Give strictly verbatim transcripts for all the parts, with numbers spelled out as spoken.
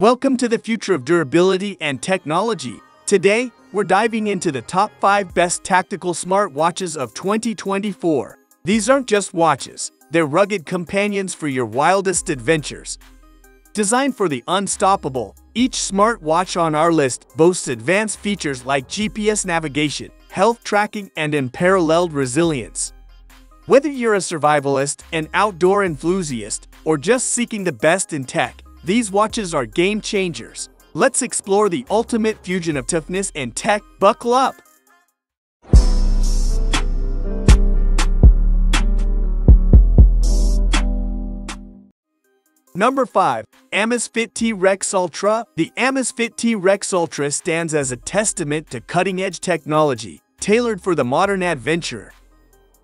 Welcome to the future of durability and technology. Today, we're diving into the top five best tactical smartwatches of twenty twenty-four. These aren't just watches, they're rugged companions for your wildest adventures. Designed for the unstoppable, each smartwatch on our list boasts advanced features like G P S navigation, health tracking, and unparalleled resilience. Whether you're a survivalist, an outdoor enthusiast, or just seeking the best in tech, these watches are game changers. Let's explore the ultimate fusion of toughness and tech. Buckle up! Number five. Amazfit T-Rex Ultra. The Amazfit T-Rex Ultra stands as a testament to cutting-edge technology, tailored for the modern adventurer.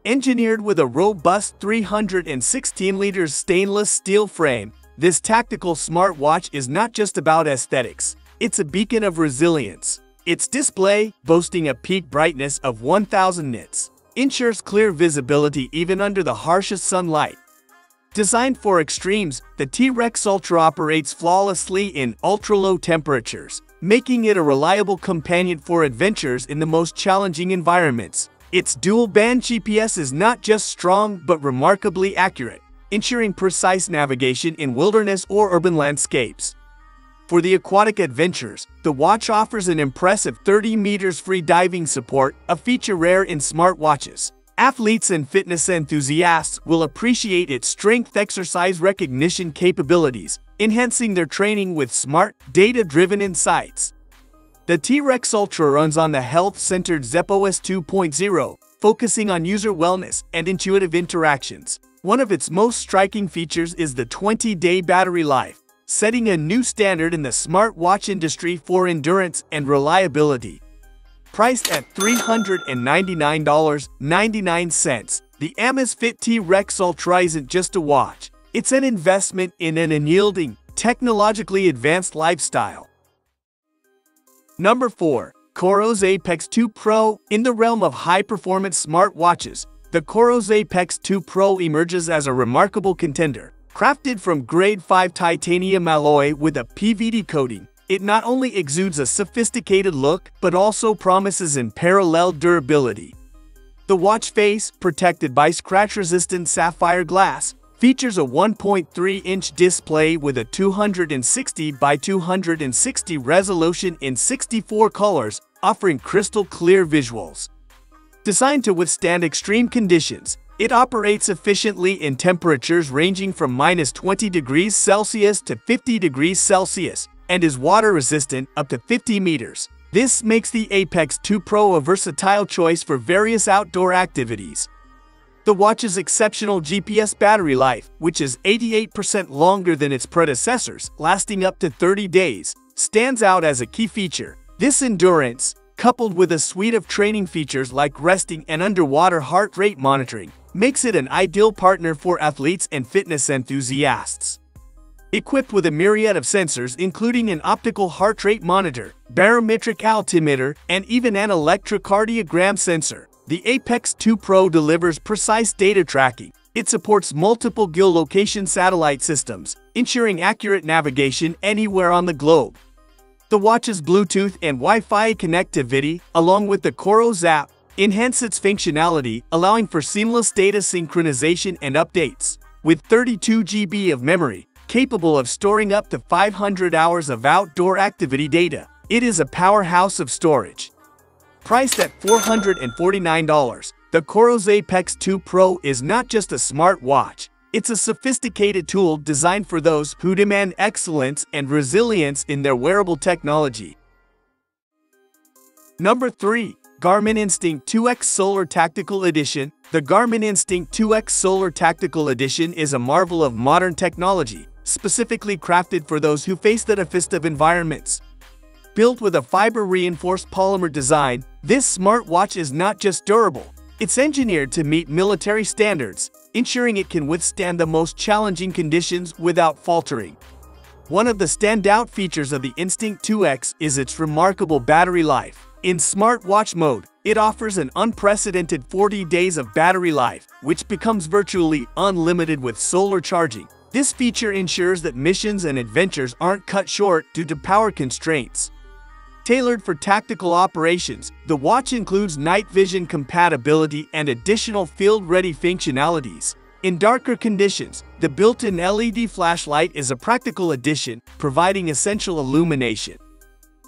Engineered with a robust three hundred sixteen liter stainless steel frame, this tactical smartwatch is not just about aesthetics, it's a beacon of resilience. Its display, boasting a peak brightness of one thousand nits, ensures clear visibility even under the harshest sunlight. Designed for extremes, the T-Rex Ultra operates flawlessly in ultra-low temperatures, making it a reliable companion for adventures in the most challenging environments. Its dual-band G P S is not just strong but remarkably accurate, ensuring precise navigation in wilderness or urban landscapes. For the aquatic adventures, the watch offers an impressive thirty meters free diving support, a feature rare in smartwatches. Athletes and fitness enthusiasts will appreciate its strength exercise recognition capabilities, enhancing their training with smart, data-driven insights. The T-Rex Ultra runs on the health-centered Zepp O S two point oh, focusing on user wellness and intuitive interactions. One of its most striking features is the twenty day battery life, setting a new standard in the smartwatch industry for endurance and reliability. Priced at three hundred ninety-nine dollars and ninety-nine cents, the Amazfit T-Rex Ultra isn't just a watch, it's an investment in an unyielding, technologically advanced lifestyle. Number four. Coros Apex two Pro. In the realm of high-performance smartwatches, the Coros Apex two Pro emerges as a remarkable contender. Crafted from grade five titanium alloy with a P V D coating, it not only exudes a sophisticated look, but also promises unparalleled durability. The watch face, protected by scratch-resistant sapphire glass, features a one point three inch display with a two hundred sixty by two hundred sixty resolution in sixty-four colors, offering crystal-clear visuals. Designed to withstand extreme conditions, it operates efficiently in temperatures ranging from minus twenty degrees Celsius to fifty degrees Celsius, and is water-resistant up to fifty meters. This makes the Apex two Pro a versatile choice for various outdoor activities. The watch's exceptional G P S battery life, which is eighty-eight percent longer than its predecessors, lasting up to thirty days, stands out as a key feature. This endurance, coupled with a suite of training features like resting and underwater heart rate monitoring, makes it an ideal partner for athletes and fitness enthusiasts. Equipped with a myriad of sensors including an optical heart rate monitor, barometric altimeter, and even an electrocardiogram sensor, the Apex two Pro delivers precise data tracking. It supports multiple geolocation satellite systems, ensuring accurate navigation anywhere on the globe. The watch's Bluetooth and Wi-Fi connectivity, along with the Coros app, enhance its functionality, allowing for seamless data synchronization and updates. With thirty-two gigabytes of memory, capable of storing up to five hundred hours of outdoor activity data, it is a powerhouse of storage. Priced at four hundred forty-nine dollars, the Coros Apex two Pro is not just a smart watch. It's a sophisticated tool designed for those who demand excellence and resilience in their wearable technology. Number three. Garmin Instinct two X Solar Tactical Edition. The Garmin Instinct two X Solar Tactical Edition is a marvel of modern technology, specifically crafted for those who face the toughest of environments. Built with a fiber-reinforced polymer design, this smartwatch is not just durable, it's engineered to meet military standards, ensuring it can withstand the most challenging conditions without faltering. One of the standout features of the Instinct two X is its remarkable battery life. In smartwatch mode, it offers an unprecedented forty days of battery life, which becomes virtually unlimited with solar charging. This feature ensures that missions and adventures aren't cut short due to power constraints. Tailored for tactical operations, the watch includes night vision compatibility and additional field-ready functionalities. In darker conditions, the built-in L E D flashlight is a practical addition, providing essential illumination.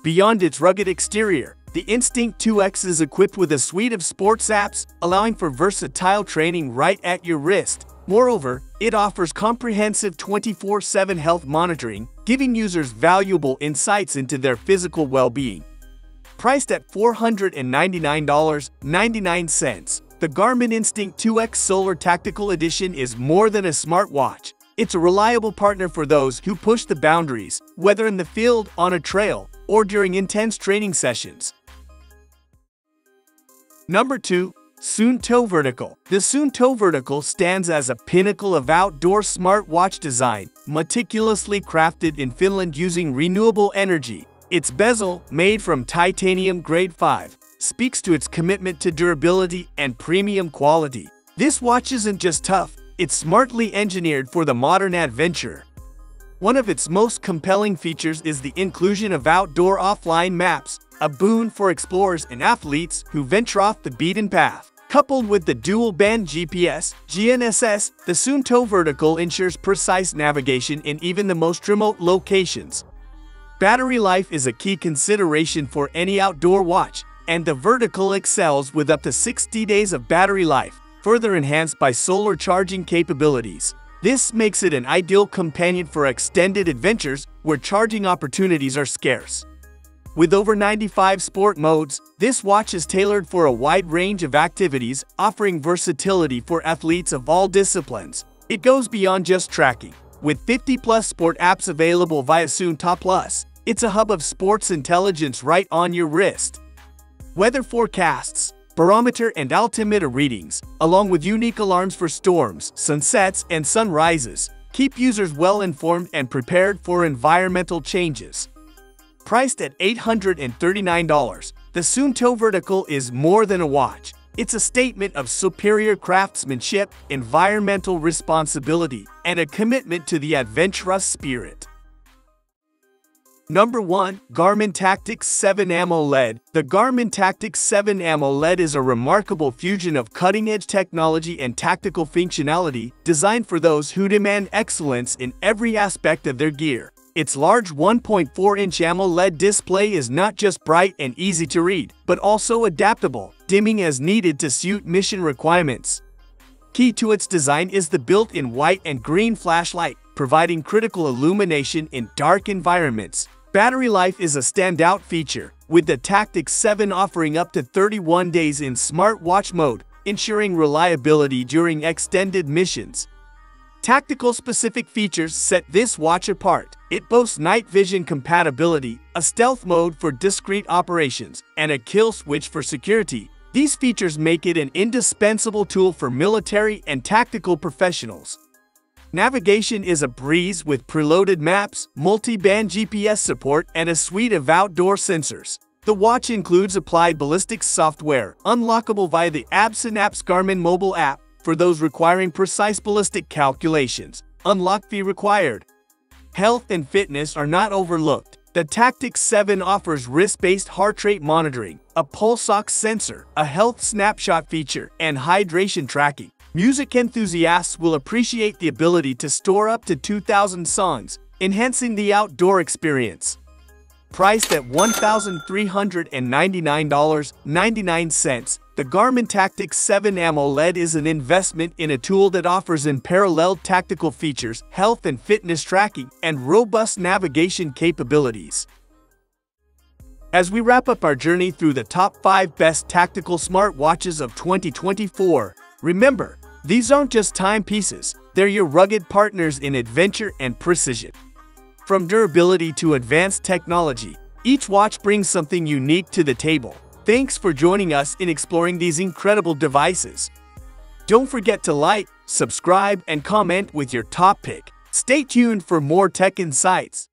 Beyond its rugged exterior, the Instinct two X is equipped with a suite of sports apps, allowing for versatile training right at your wrist. Moreover, it offers comprehensive twenty-four seven health monitoring, giving users valuable insights into their physical well-being. Priced at four hundred ninety-nine ninety-nine dollars, the Garmin Instinct two X Solar Tactical Edition is more than a smartwatch. It's a reliable partner for those who push the boundaries, whether in the field, on a trail, or during intense training sessions. Number two. Suunto Vertical. The Suunto Vertical stands as a pinnacle of outdoor smartwatch design, meticulously crafted in Finland using renewable energy. Its bezel, made from titanium grade five, speaks to its commitment to durability and premium quality. This watch isn't just tough, it's smartly engineered for the modern adventurer. One of its most compelling features is the inclusion of outdoor offline maps, a boon for explorers and athletes who venture off the beaten path. Coupled with the dual-band G P S, G N S S, the Suunto Vertical ensures precise navigation in even the most remote locations. Battery life is a key consideration for any outdoor watch, and the Vertical excels with up to sixty days of battery life, further enhanced by solar charging capabilities. This makes it an ideal companion for extended adventures where charging opportunities are scarce. With over ninety-five sport modes, this watch is tailored for a wide range of activities, offering versatility for athletes of all disciplines. It goes beyond just tracking. With fifty plus sport apps available via Suunto Plus, it's a hub of sports intelligence right on your wrist. Weather forecasts, barometer and altimeter readings, along with unique alarms for storms, sunsets, and sunrises, keep users well-informed and prepared for environmental changes. Priced at eight hundred thirty-nine dollars, the Suunto Vertical is more than a watch. It's a statement of superior craftsmanship, environmental responsibility, and a commitment to the adventurous spirit. Number one. Garmin Tactix seven AMOLED. The Garmin Tactix seven AMOLED is a remarkable fusion of cutting-edge technology and tactical functionality, designed for those who demand excellence in every aspect of their gear. Its large one point four inch AMOLED display is not just bright and easy to read, but also adaptable, dimming as needed to suit mission requirements. Key to its design is the built-in white and green flashlight, providing critical illumination in dark environments. Battery life is a standout feature, with the Tactix seven offering up to thirty-one days in smartwatch mode, ensuring reliability during extended missions. Tactical-specific features set this watch apart. It boasts night vision compatibility, a stealth mode for discreet operations, and a kill switch for security. These features make it an indispensable tool for military and tactical professionals. Navigation is a breeze with preloaded maps, multi-band G P S support, and a suite of outdoor sensors. The watch includes applied ballistics software, unlockable via the A B C Synapse Garmin mobile app for those requiring precise ballistic calculations. Unlock fee required. Health and fitness are not overlooked. The Tactix seven offers wrist-based heart rate monitoring, a pulse ox sensor, a health snapshot feature, and hydration tracking. Music enthusiasts will appreciate the ability to store up to two thousand songs, enhancing the outdoor experience. Priced at one thousand three hundred ninety-nine dollars and ninety-nine cents, the Garmin Tactix seven AMOLED is an investment in a tool that offers unparalleled tactical features, health and fitness tracking, and robust navigation capabilities. As we wrap up our journey through the top five best tactical smartwatches of twenty twenty-four, remember, these aren't just timepieces, they're your rugged partners in adventure and precision. From durability to advanced technology, each watch brings something unique to the table. Thanks for joining us in exploring these incredible devices. Don't forget to like, subscribe, and comment with your top pick. Stay tuned for more tech insights.